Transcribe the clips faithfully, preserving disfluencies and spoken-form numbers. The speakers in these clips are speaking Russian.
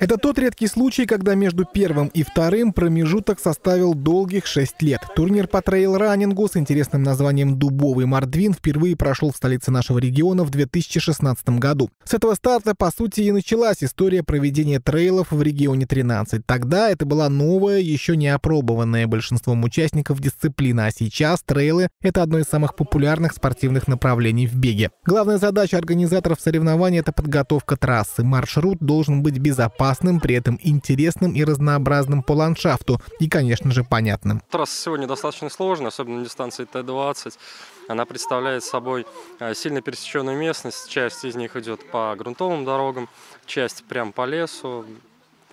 Это тот редкий случай, когда между первым и вторым промежуток составил долгих шесть лет. Турнир по трейл-раннингу с интересным названием «Дубовый Мордвин» впервые прошел в столице нашего региона в две тысячи шестнадцатом году. С этого старта, по сути, и началась история проведения трейлов в регионе тринадцать. Тогда это была новая, еще не опробованная большинством участников дисциплина, а сейчас трейлы – это одно из самых популярных спортивных направлений в беге. Главная задача организаторов соревнований – это подготовка трассы. Маршрут должен быть безопасным, при этом интересным и разнообразным по ландшафту и, конечно же, понятным. Трасса сегодня достаточно сложная, особенно на дистанции Т двадцать. Она представляет собой сильно пересеченную местность. Часть из них идет по грунтовым дорогам, часть прям по лесу.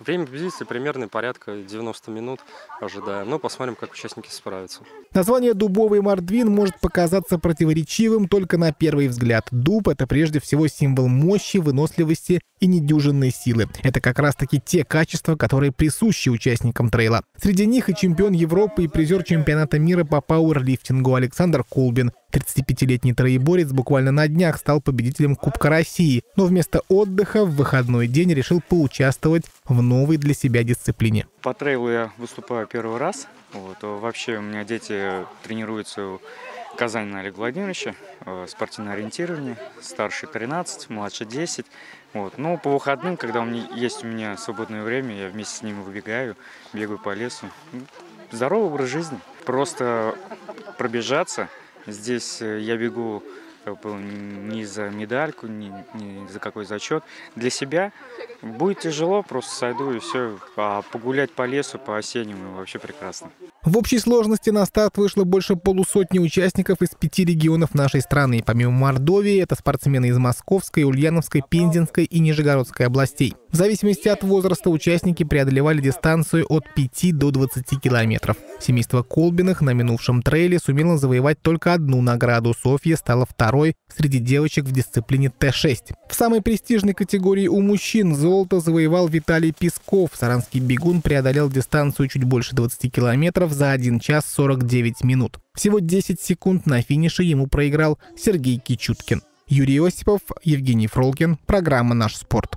Время позиции примерно порядка девяноста минут ожидаем. Но посмотрим, как участники справятся. Название «Дубовый Мордвин» может показаться противоречивым только на первый взгляд. Дуб – это прежде всего символ мощи, выносливости и недюжинной силы. Это как раз-таки те качества, которые присущи участникам трейла. Среди них и чемпион Европы, и призер чемпионата мира по пауэрлифтингу Александр Колбин. тридцатипятилетний троеборец буквально на днях стал победителем Кубка России, но вместо отдыха в выходной день решил поучаствовать в новой для себя дисциплине. По трейлу я выступаю первый раз. Вот. Вообще у меня дети тренируются у Казанина Олега Владимировича, спортивное ориентирование, старше тринадцать, младше десять. Вот. Но по выходным, когда у меня есть у меня свободное время, я вместе с ним выбегаю, бегаю по лесу. Здоровый образ жизни. Просто пробежаться. Здесь я бегу не за медальку, не, не за какой зачет. Для себя будет тяжело, просто сойду и все. А погулять по лесу, по осеннему вообще прекрасно. В общей сложности на старт вышло больше полусотни участников из пяти регионов нашей страны. Помимо Мордовии, это спортсмены из Московской, Ульяновской, Пензенской и Нижегородской областей. В зависимости от возраста участники преодолевали дистанцию от пяти до двадцати километров. Семейство Колбиных на минувшем трейле сумело завоевать только одну награду. Софья стала второй среди девочек в дисциплине Т шесть. В самой престижной категории у мужчин золото завоевал Виталий Песков. Саранский бегун преодолел дистанцию чуть больше двадцати километров за один час сорок девять минут. Всего десять секунд на финише ему проиграл Сергей Кичуткин. Юрий Осипов, Евгений Фролкин. Программа «Наш Спорт».